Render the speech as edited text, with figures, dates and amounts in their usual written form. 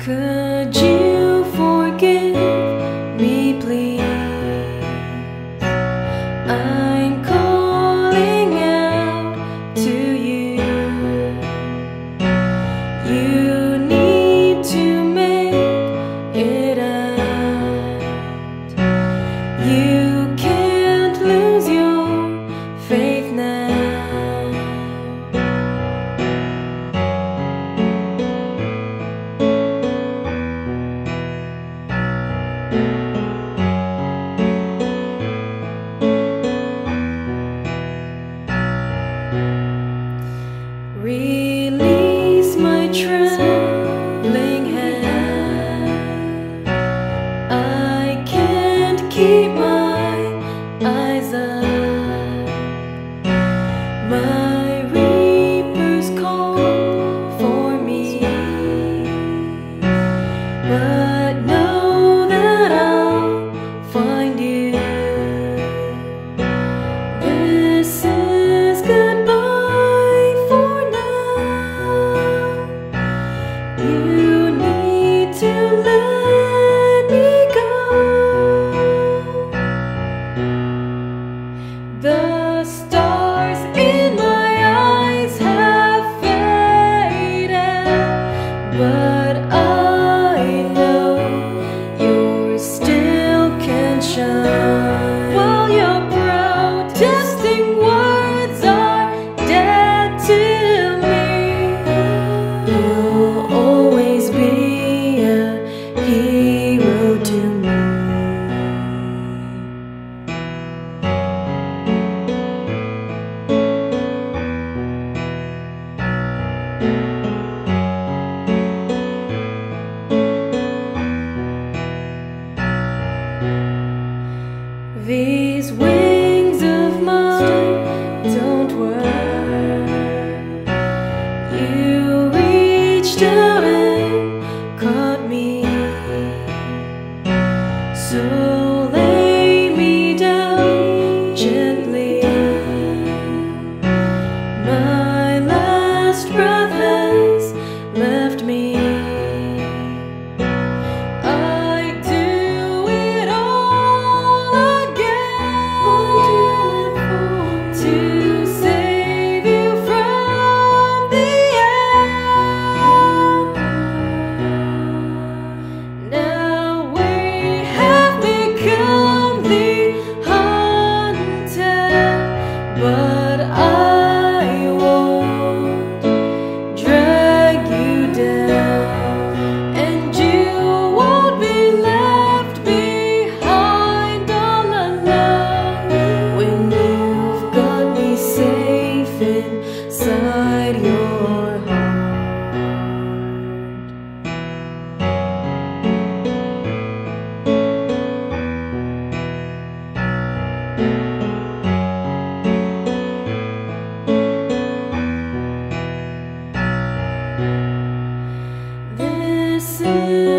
Could you forgive me, please? I'm calling out to you. You need to make it out. You can't lose your faith now. Release my trembling hand. I can't keep my eyes up. My reaper's call for me, but know that I'll find you. This is goodbye. You need to let me go. The stars in my eyes have faded, but I know yours still can shine. While your protesting words are dead to me, you'll always be a hero to me. These wings of mine don't work. You reached out and caught me, so lay me down gently. My last breath has left me. Inside your heart, this is